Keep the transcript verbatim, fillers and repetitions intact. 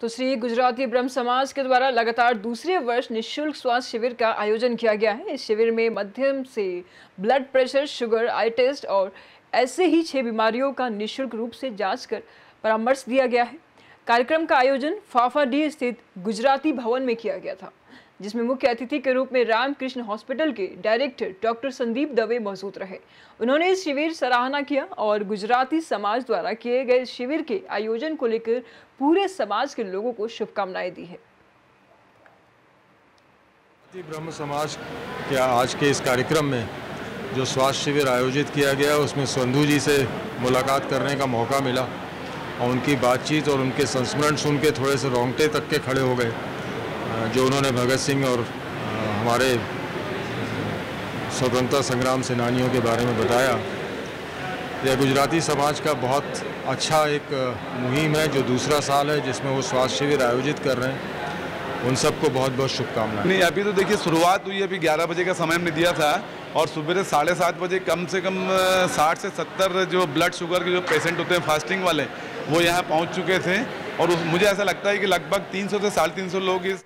तो श्री गुजराती ब्रह्म समाज के द्वारा लगातार दूसरे वर्ष निःशुल्क स्वास्थ्य शिविर का आयोजन किया गया है। इस शिविर में मध्यम से blood pressure, sugar, eye test और ऐसे ही छह बीमारियों का निःशुल्क रूप से जांच कर परामर्श दिया गया है। कार्यक्रम का आयोजन फाफाडीह स्थित गुजराती भवन में किया गया था, जिसमें मुख्य अतिथि के रूप में रामकृष्ण हॉस्पिटल के डायरेक्टर डॉक्टर संदीप दवे मौजूद रहे। उन्होंने इस शिविर सराहना किया और गुजराती समाज द्वारा किए गए शिविर के आयोजन को लेकर पूरे समाज के लोगों को शुभकामनाएं दी है। ब्रह्म समाज के आज के इस कार्यक्रम में जो स्वास्थ्य शिविर आयोजित किया गया, उसमें संधू जी से मुलाकात करने का मौका मिला और उनकी बातचीत और उनके संस्मरण सुन के थोड़े से रोंगटे तक के खड़े हो गए। जो उन्होंने भगत सिंह और हमारे स्वतंत्रता संग्राम सेनानियों के बारे में बताया, यह गुजराती समाज का बहुत अच्छा एक मुहिम है जो दूसरा साल है जिसमें वो स्वास्थ्य शिविर आयोजित कर रहे हैं। उन सबको बहुत बहुत शुभकामनाएं। नहीं, अभी तो देखिए शुरुआत हुई, अभी ग्यारह बजे का समय हमने दिया था और सुबह साढ़े सात बजे कम से कम साठ से सत्तर जो ब्लड शुगर के जो पेशेंट होते हैं फास्टिंग वाले, वो यहाँ पहुँच चुके थे और मुझे ऐसा लगता है कि लगभग तीन सौ से साढ़े तीन सौ लोग इस